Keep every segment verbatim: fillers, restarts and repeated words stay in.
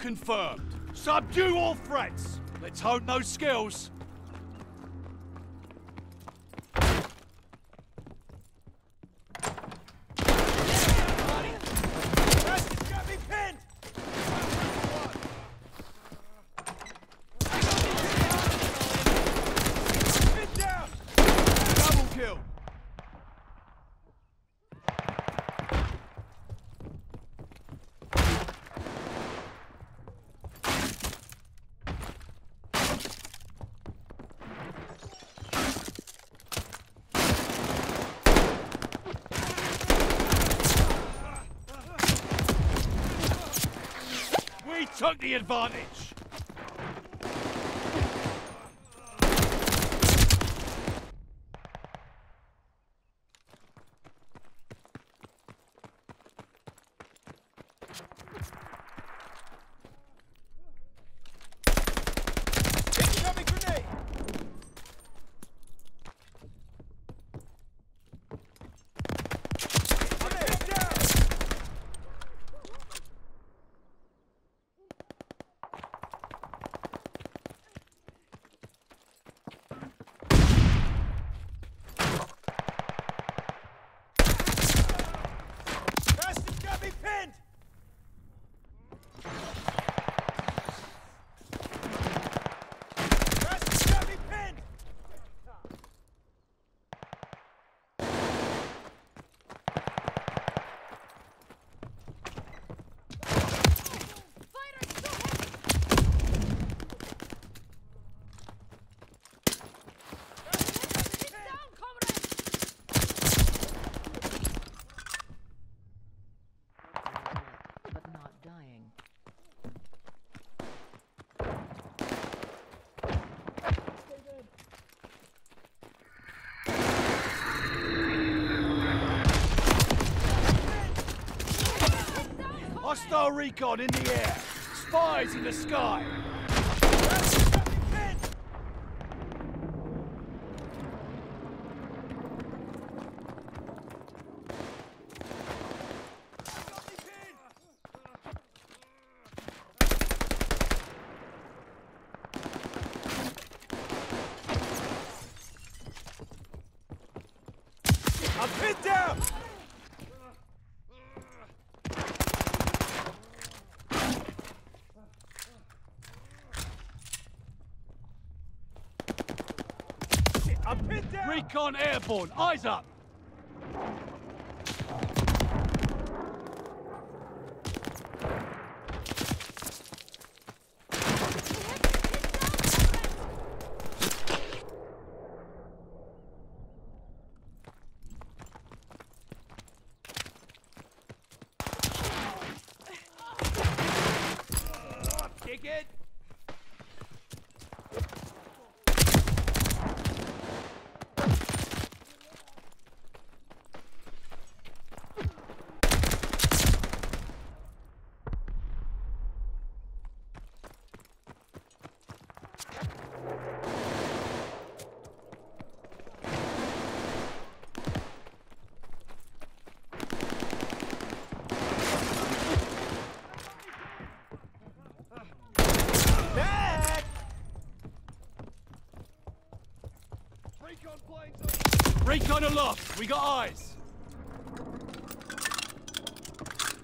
confirmed. Subdue all threats. Let's hone those skills. Took the advantage! Hostile recon in the air. Spies in the sky. I'm pinned down! Recon airborne, eyes up! Kick it! Recon aloft, we got eyes.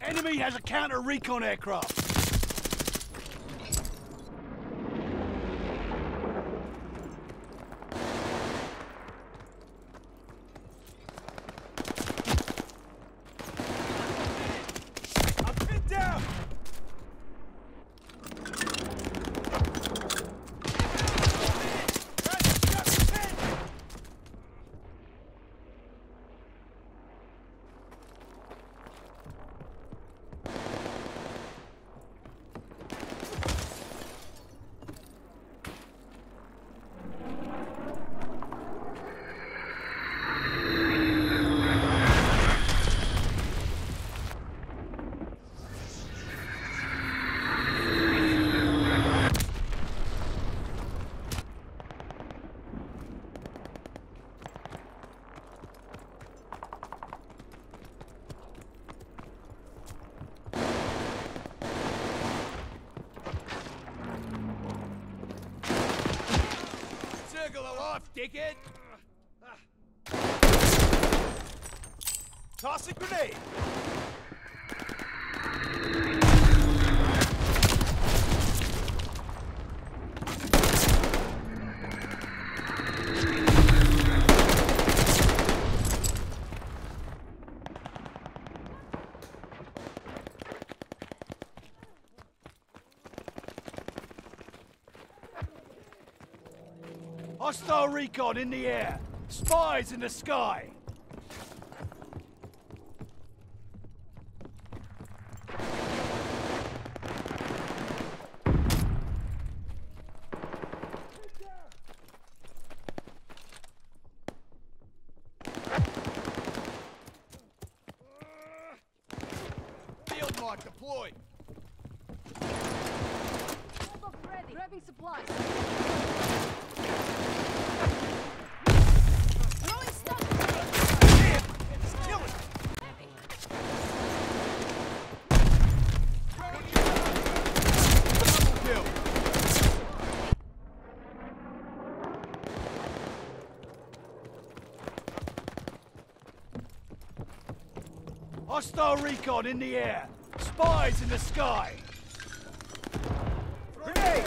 Enemy has a counter recon aircraft. Bigelow off, dickhead! Toss a grenade! Hostile recon in the air! Spies in the sky! Field mark deployed! Hold up ready! Grabbing supplies! Hostile recon in the air! Spies in the sky! Grenade!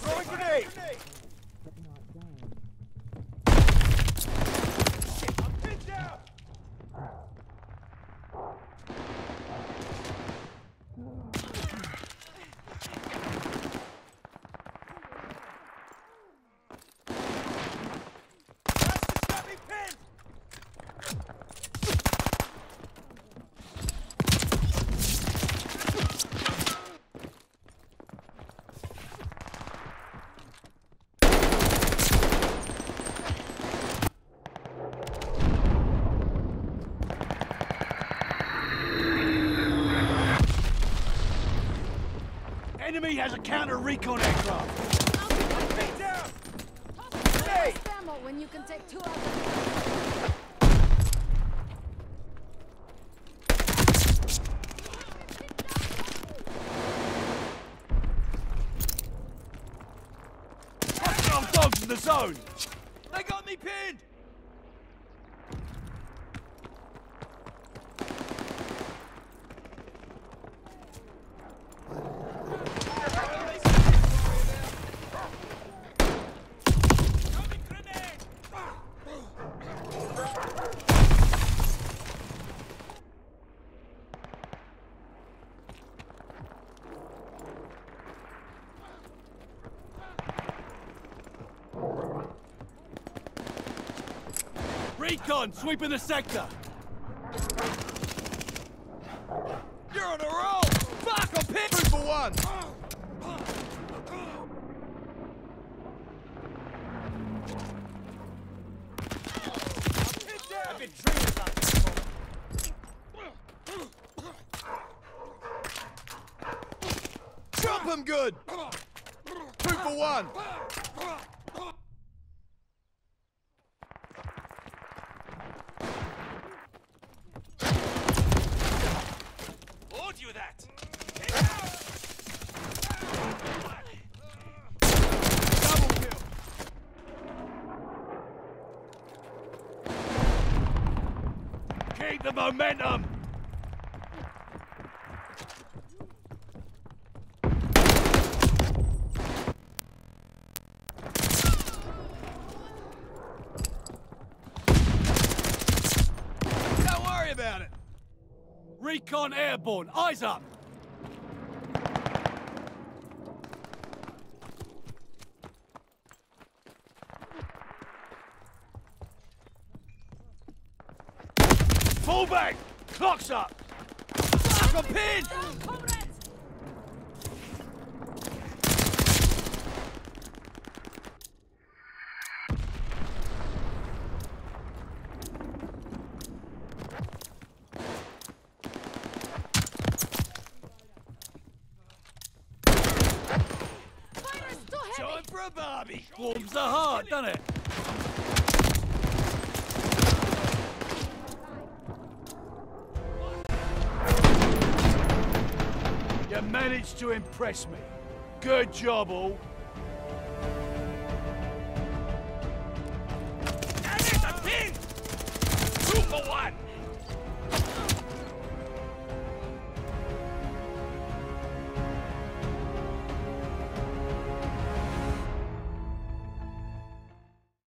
Throwing grenade! Shit, I'm pinned down! Enemy has a counter recon aircraft. I'll be right down. Toss hey. Ammo when you can take two out. Hostile dogs in the zone. They got me pinned. Recon sweeping the sector. You're on a roll. Fuck, I'm pinned for one. I've been dreaming about this moment. Jump him good. Two for one. Keep the momentum! Don't worry about it! Recon airborne, eyes up! Fall back! Clock's up! Fuck, I'm pinned! Time for a barbie! Warms the heart, doesn't it? You managed to impress me. Good job, all.